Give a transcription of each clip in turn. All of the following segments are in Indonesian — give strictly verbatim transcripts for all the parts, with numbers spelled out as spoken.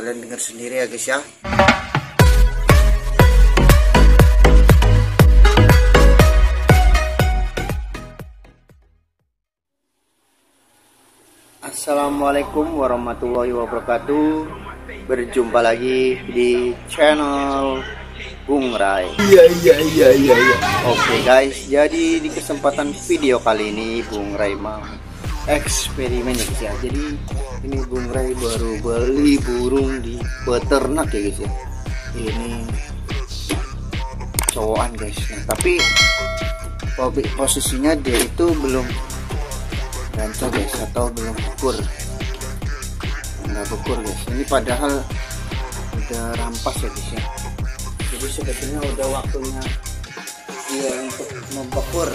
Kalian dengar sendiri ya guys ya. Assalamualaikum warahmatullahi wabarakatuh. Berjumpa lagi di channel Bung Ray. Iya iya iya iya iya. Oke guys, jadi di kesempatan video kali ini Bung Ray mau eksperimen ya guys ya. Jadi ini Bung Ray baru beli burung di peternak ya guys ya. Ini cowokan guys. Nah, tapi posisinya dia itu belum BRANCA guys, atau belum bekur, nggak bekur guys. Ini padahal udah rampas ya guys ya. Jadi sebetulnya udah waktunya dia untuk membekur.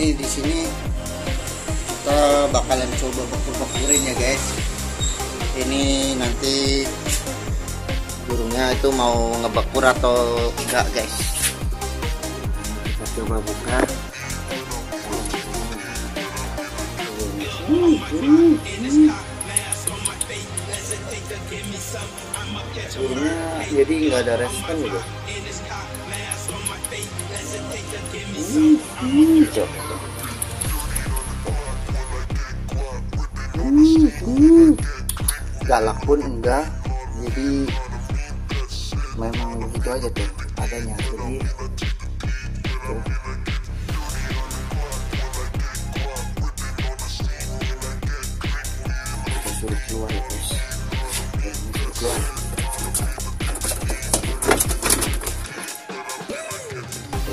Ini di sini kita bakalan coba bekur-bekurin ya guys. Ini nanti burungnya itu mau ngebekur atau enggak guys. Kita coba buka. hmm, hmm, hmm. Burungnya jadi nggak ada respon gitu. hmm, hmm, coba. Hmm, hmm. Galak pun enggak. Jadi memang begitu aja tuh adanya. Jadi tuh. Kita suruh keluar ya guys. Kita suruh keluar.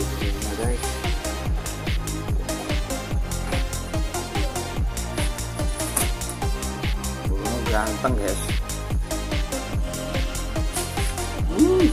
Kita guys. Oh, ganteng guys. Hmm.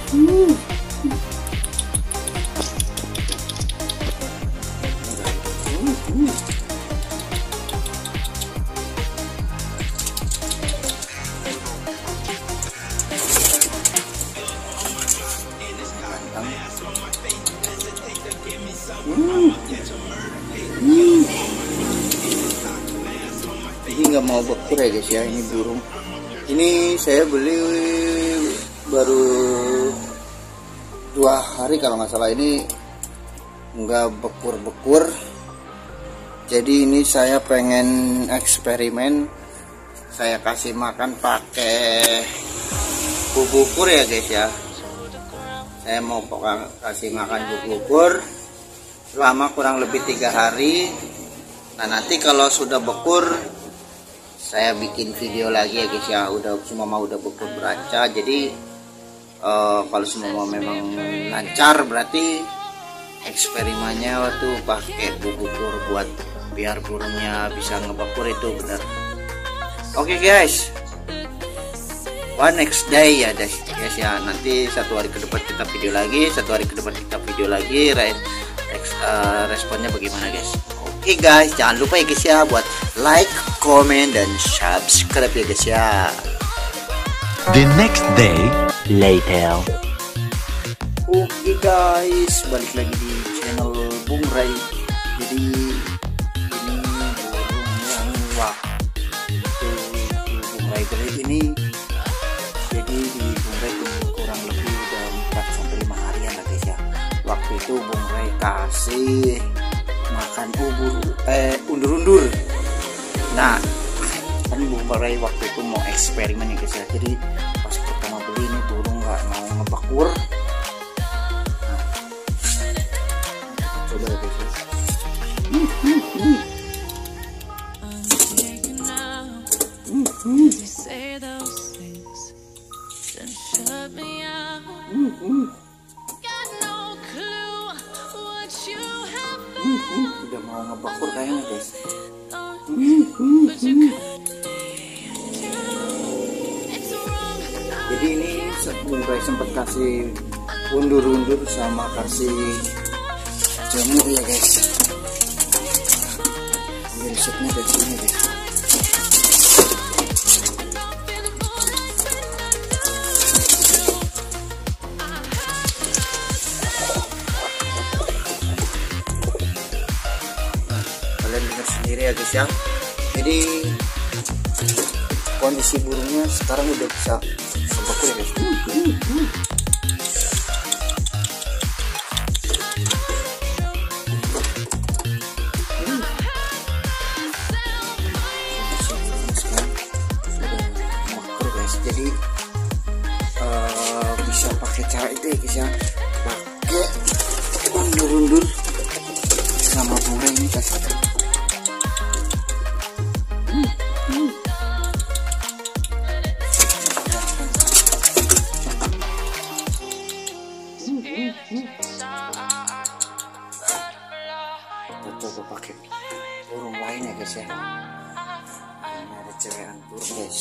Ini nggak mau bekur ya guys ya, ini burung. Ini saya beli baru dua hari kalau nggak salah, ini nggak bekur-bekur. Jadi ini saya pengen eksperimen, saya kasih makan pakai bubukur ya guys ya. Saya mau kasih makan bubukur selama kurang lebih tiga hari. Nah nanti kalau sudah bekur saya bikin video lagi ya guys ya. Udah semua mau udah bekur BRANCA. Jadi Uh, kalau semua memang lancar berarti eksperimennya waktu pakai bubukur buat biar burungnya bisa ngebekur itu benar. Oke okay guys, one next day ya guys ya. Nanti satu hari ke depan kita video lagi, satu hari ke depan kita video lagi. Re uh, responnya bagaimana guys? Oke okay guys, jangan lupa ya guys ya buat like, comment dan subscribe ya guys ya. The next day later. Oke okay guys, balik lagi di channel Bung Ray. Jadi ini burung yang waktu Bung Ray beli ini, jadi di Bung Ray kurang lebih udah empat sampai lima harian lah guys ya. Waktu itu Bung Ray kasih makan ubur eh undur-undur. Nah kan Bung Ray waktu itu mau eksperimen ya guys ya. Jadi pas pertama beli ini burung nggak mau ngebekur. Nah, coba ya guys ya. hmm, hmm, hmm. Hmm, hmm. Hmm, hmm. Hmm, hmm. Udah mau ngebekur kayaknya guys. hmm, hmm, hmm. Jadi ini Bung Ray sempat kasih undur-undur sama kasih jamur ya guys. Ambil resepnya dari sini guys. guys ya. Jadi kondisi burungnya sekarang udah bisa sebeku ya guys. Jadi uh, bisa pakai cara itu ya guys ya, pakai undur-undur sama Bung Ray ini guys. hmm, hmm. Hmm, hmm, hmm. Kita coba pakai burung lain ya guys ya. Ini ada cewekan burung guys.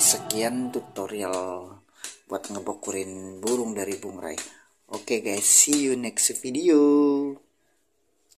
Sekian tutorial buat ngebekurin burung dari Bung Ray. Oke guys, see you next video.